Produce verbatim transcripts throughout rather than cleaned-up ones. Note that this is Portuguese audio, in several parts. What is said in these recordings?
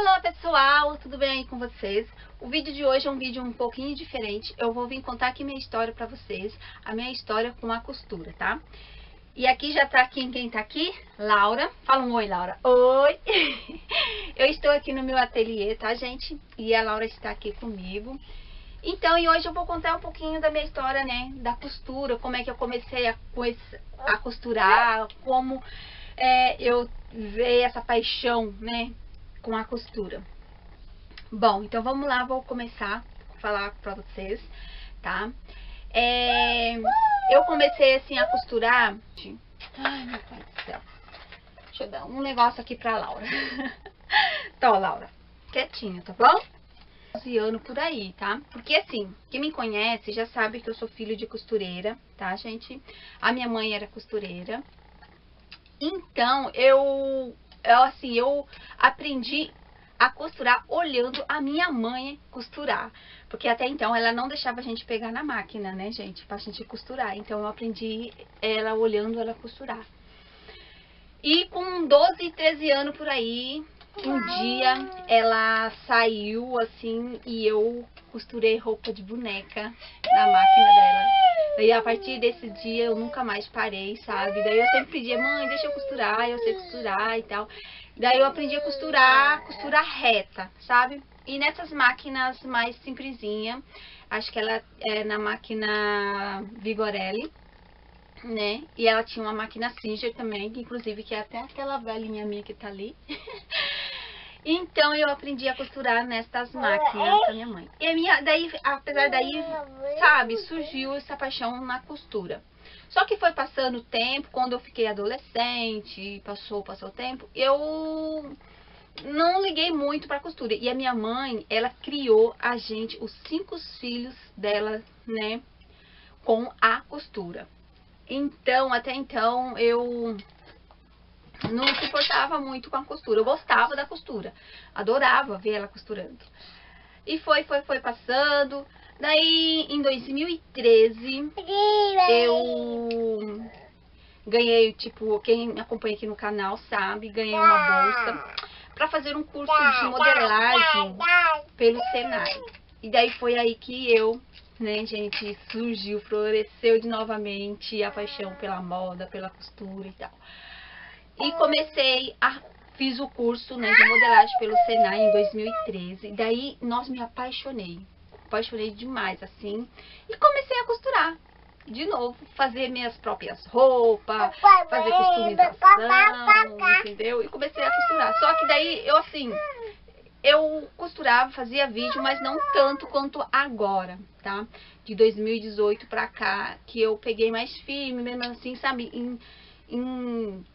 Olá pessoal, tudo bem aí com vocês? O vídeo de hoje é um vídeo um pouquinho diferente. Eu vou vir contar aqui minha história pra vocês, a minha história com a costura, tá? E aqui já tá aqui, quem tá aqui? Laura. Fala um oi, Laura. Oi! Eu estou aqui no meu ateliê, tá gente? E a Laura está aqui comigo. Então, e hoje eu vou contar um pouquinho da minha história, né? Da costura, como é que eu comecei a, a costurar, como é, eu ver essa paixão, né? Com a costura. Bom, então vamos lá, vou começar a falar pra vocês, tá? É, eu comecei assim a costurar. Ai, meu pai do céu. Deixa eu dar um negócio aqui pra Laura. Então, Laura, quietinha, tá bom? onze anos por aí, tá? Porque assim, quem me conhece já sabe que eu sou filho de costureira, tá, gente? A minha mãe era costureira. Então, eu... Eu, assim, eu aprendi a costurar olhando a minha mãe costurar. Porque até então ela não deixava a gente pegar na máquina, né, gente? Pra gente costurar. Então eu aprendi ela olhando ela costurar. E com doze, treze anos por aí, um dia ela saiu, assim, e eu costurei roupa de boneca na máquina dela. E a partir desse dia eu nunca mais parei, sabe? Daí eu sempre pedia, mãe, deixa eu costurar, eu sei costurar e tal. Daí eu aprendi a costurar, costurar reta, sabe? E nessas máquinas mais simplesinha, acho que ela é na máquina Vigorelli, né? E ela tinha uma máquina Singer também, que inclusive que é até aquela velhinha minha que tá ali. Então eu aprendi a costurar nestas máquinas da minha mãe. E a minha, daí, apesar daí, sabe, surgiu essa paixão na costura. Só que foi passando o tempo, quando eu fiquei adolescente, passou, passou o tempo, eu não liguei muito pra costura. E a minha mãe, ela criou a gente, os cinco filhos dela, né, com a costura. Então, até então, eu não se importava muito com a costura. Eu gostava da costura, adorava ver ela costurando. E foi, foi, foi passando. Daí, em dois mil e treze, eu ganhei, tipo, quem me acompanha aqui no canal sabe, ganhei uma bolsa para fazer um curso de modelagem pelo Senai. E daí foi aí que eu, né, gente, surgiu, floresceu de novamente a paixão pela moda, pela costura e tal. E comecei a fiz o curso, né, de modelagem pelo Senai em dois mil e treze. Daí, nossa, me apaixonei. Apaixonei demais, assim. E comecei a costurar. De novo, fazer minhas próprias roupas, fazer customização, entendeu? E comecei a costurar. Só que daí, eu assim, eu costurava, fazia vídeo, mas não tanto quanto agora, tá? De dois mil e dezoito pra cá, que eu peguei mais firme, mesmo assim, sabe? Em... em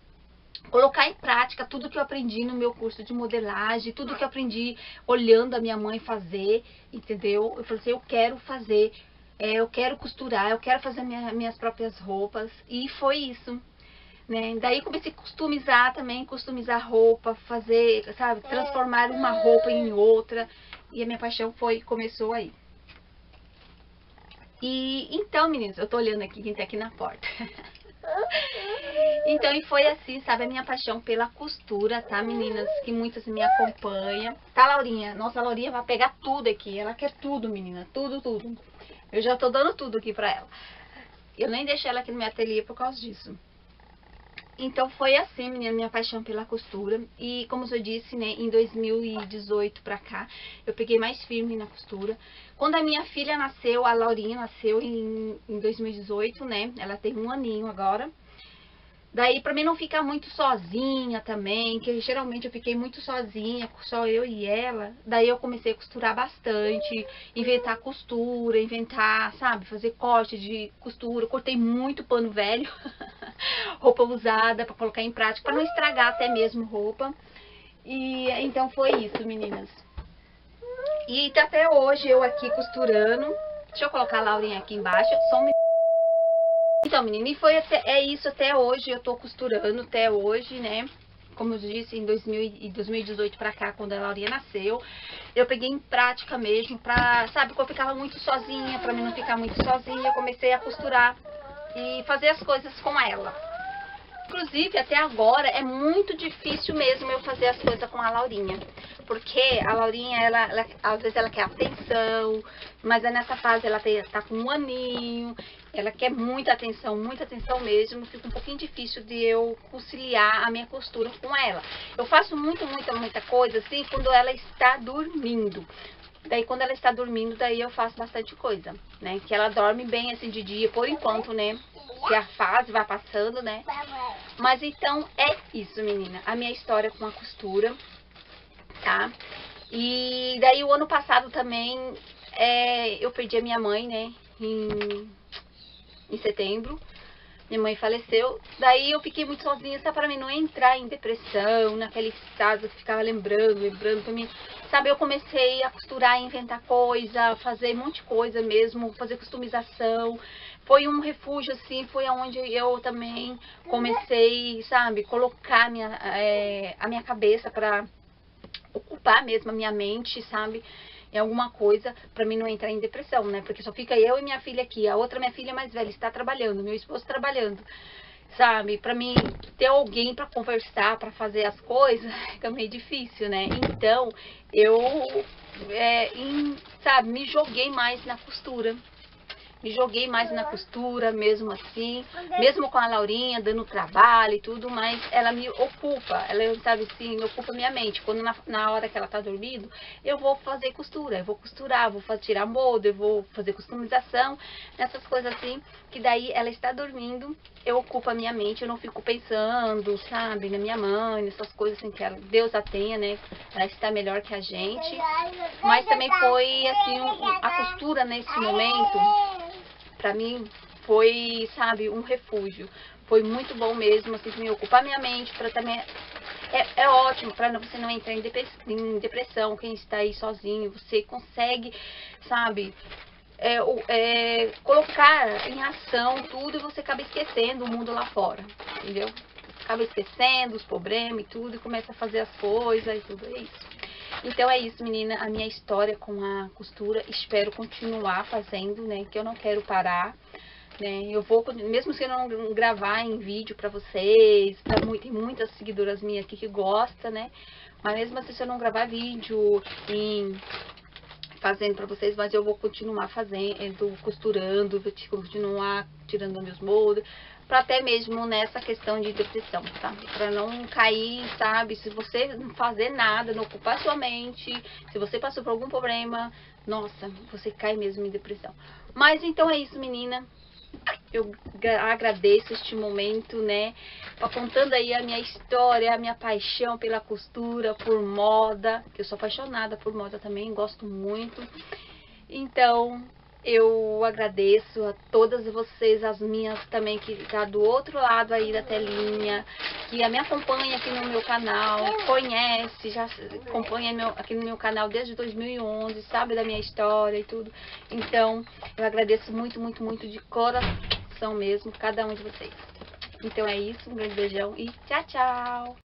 colocar em prática tudo que eu aprendi no meu curso de modelagem, tudo que eu aprendi olhando a minha mãe fazer, entendeu? Eu falei assim, eu quero fazer, é, eu quero costurar, eu quero fazer minha, minhas próprias roupas. E foi isso, né? Daí comecei a customizar também, customizar roupa, fazer, sabe, transformar uma roupa em outra. E a minha paixão foi, começou aí. E então, meninos, eu tô olhando aqui, quem tá aqui na porta. Então, e foi assim, sabe, a minha paixão pela costura, tá, meninas? Que muitas me acompanham. Tá, Laurinha? Nossa, a Laurinha vai pegar tudo aqui. Ela quer tudo, menina. Tudo, tudo. Eu já tô dando tudo aqui pra ela. Eu nem deixei ela aqui no meu ateliê por causa disso. Então, foi assim, menina, minha paixão pela costura. E, como eu disse, né, em dois mil e dezoito pra cá, eu peguei mais firme na costura. Quando a minha filha nasceu, a Laurinha nasceu em, em dois mil e dezoito, né? Ela tem um aninho agora. Daí, pra mim não ficar muito sozinha também, que geralmente eu fiquei muito sozinha, só eu e ela. Daí eu comecei a costurar bastante, inventar costura, inventar, sabe, fazer corte de costura. Cortei muito pano velho, roupa usada, pra colocar em prática, pra não estragar até mesmo roupa. E então foi isso, meninas. E até hoje eu aqui costurando. Deixa eu colocar a Laurinha aqui embaixo, só um Então, menina, e foi até, é isso até hoje, eu tô costurando até hoje, né? Como eu disse, em dois mil e dezoito pra cá, quando a Laurinha nasceu, eu peguei em prática mesmo pra, sabe, que eu ficava muito sozinha, pra mim não ficar muito sozinha, eu comecei a costurar e fazer as coisas com ela. Inclusive, até agora, é muito difícil mesmo eu fazer as coisas com a Laurinha. Porque a Laurinha, ela, ela, às vezes ela quer atenção, mas é nessa fase ela está com um aninho, ela quer muita atenção, muita atenção mesmo. Fica um pouquinho difícil de eu conciliar a minha costura com ela. Eu faço muito, muita, muita coisa assim quando ela está dormindo. Daí quando ela está dormindo, daí eu faço bastante coisa, né? Que ela dorme bem assim de dia, por enquanto, né? Que a fase vai passando, né? Mas então é isso, menina. A minha história com a costura, tá? E daí o ano passado também é, eu perdi a minha mãe, né? Em, em setembro. Minha mãe faleceu, daí eu fiquei muito sozinha, só para mim não entrar em depressão, naquele estado que ficava lembrando, lembrando pra mim. Sabe, eu comecei a costurar, inventar coisa, fazer um monte de coisa mesmo, fazer customização. Foi um refúgio, assim, foi onde eu também comecei, sabe, colocar minha, é, a minha cabeça para ocupar mesmo a minha mente, sabe? Em alguma coisa pra mim não entrar em depressão, né? Porque só fica eu e minha filha aqui. A outra, minha filha mais velha, está trabalhando, meu esposo trabalhando, sabe? Pra mim ter alguém pra conversar, pra fazer as coisas, fica meio difícil, né? Então eu, é, em, sabe, me joguei mais na costura. Me joguei mais na costura, mesmo assim, mesmo com a Laurinha dando trabalho e tudo, mas ela me ocupa, ela, sabe, assim, me ocupa minha mente. Quando na, na hora que ela tá dormindo, eu vou fazer costura, eu vou costurar, vou tirar molde, eu vou fazer customização, essas coisas assim, que daí ela está dormindo, eu ocupo a minha mente, eu não fico pensando, sabe, na minha mãe, nessas coisas assim, que ela, Deus a tenha, né, ela está melhor que a gente. Mas também foi, assim, um, a costura nesse momento... Pra mim foi, sabe, um refúgio. Foi muito bom mesmo, assim, me ocupar minha mente. Pra também é, é ótimo pra você não entrar em depressão. Quem está aí sozinho, você consegue, sabe, é, é, colocar em ação tudo e você acaba esquecendo o mundo lá fora, entendeu? Acaba esquecendo os problemas e tudo e começa a fazer as coisas e tudo, é isso. Então é isso, menina, a minha história com a costura, espero continuar fazendo, né, que eu não quero parar, né, eu vou, mesmo se eu não gravar em vídeo pra vocês, pra, tem muitas seguidoras minhas aqui que gostam, né, mas mesmo assim se eu não gravar vídeo em... fazendo pra vocês, mas eu vou continuar fazendo, costurando, vou continuar tirando meus moldes, pra até mesmo nessa questão de depressão, tá? Pra não cair, sabe? Se você não fazer nada, não ocupar sua mente, se você passou por algum problema, nossa, você cai mesmo em depressão. Mas então é isso, menina. Eu agradeço este momento, né, contando aí a minha história, a minha paixão pela costura, por moda, que eu sou apaixonada por moda também, gosto muito. Então, eu agradeço a todas vocês, as minhas também, que tá do outro lado aí da telinha, que me acompanha aqui no meu canal, conhece, já acompanha meu, aqui no meu canal desde dois mil e onze, sabe da minha história e tudo. Então, eu agradeço muito, muito, muito de coração mesmo, cada um de vocês. Então é isso, um grande beijão e tchau, tchau!